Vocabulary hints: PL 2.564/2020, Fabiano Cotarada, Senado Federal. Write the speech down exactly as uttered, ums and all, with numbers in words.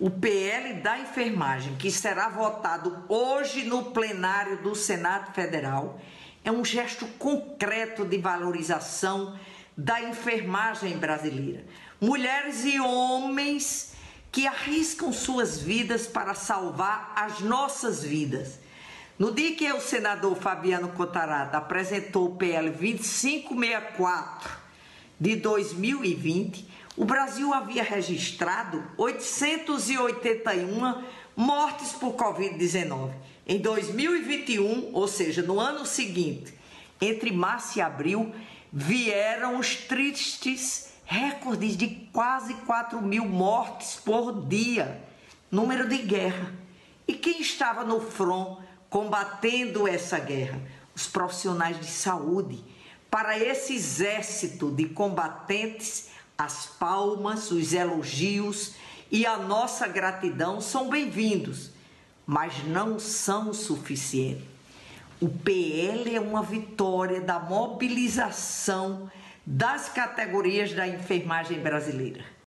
o P L da enfermagem, que será votado hoje no plenário do Senado Federal, é um gesto concreto de valorização da enfermagem brasileira. Mulheres e homens que arriscam suas vidas para salvar as nossas vidas. No dia que o senador Fabiano Cotarada apresentou o P L vinte e cinco sessenta e quatro de dois mil e vinte, o Brasil havia registrado oitocentas e oitenta e uma mortes por Covid dezenove. Em dois mil e vinte e um, ou seja, no ano seguinte, entre março e abril, vieram os tristes recordes de quase quatro mil mortes por dia, número de guerra. E quem estava no front combatendo essa guerra? Os profissionais de saúde. Para esse exército de combatentes, as palmas, os elogios e a nossa gratidão são bem-vindos, mas não são o suficiente. O P L é uma vitória da mobilização das categorias da enfermagem brasileira.